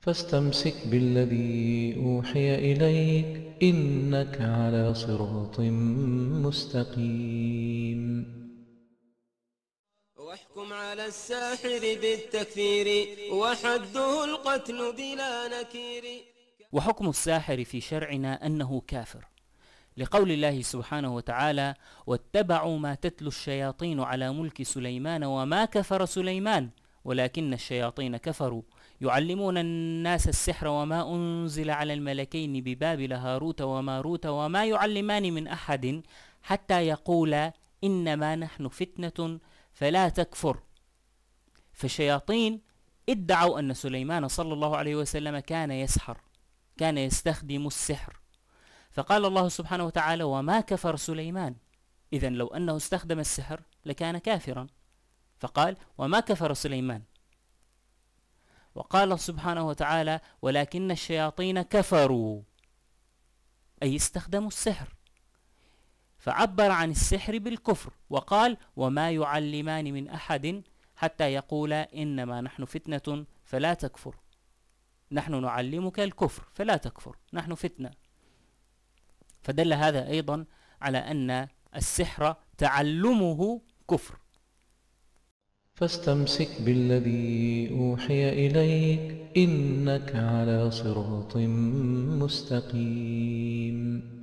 فاستمسك بالذي أوحي إليك إنك على صراط مستقيم. واحكم على الساحر بالتكفير وحده القتل بلا نكير. وحكم الساحر في شرعنا أنه كافر، لقول الله سبحانه وتعالى: واتبعوا ما تتلو الشياطين على ملك سليمان وما كفر سليمان ولكن الشياطين كفروا يعلمون الناس السحر وما أنزل على الملكين ببابل هاروت وماروت وما يعلمان من أحد حتى يقولا إنما نحن فتنة فلا تكفر. فالشياطين ادعوا أن سليمان صلى الله عليه وسلم كان يسحر، كان يستخدم السحر، فقال الله سبحانه وتعالى: وما كفر سليمان. إذن لو أنه استخدم السحر لكان كافرا، فقال: وما كفر سليمان. وقال سبحانه وتعالى: ولكن الشياطين كفروا، أي استخدموا السحر، فعبر عن السحر بالكفر وقال: وما يعلمان من أحد حتى يقولا إنما نحن فتنة فلا تكفر، نحن نعلمك الكفر فلا تكفر، نحن فتنة. فدل هذا أيضا على أن السحر تعلمه كفر. فاستمسك بالذي أوحي إليك إنك على صراط مستقيم.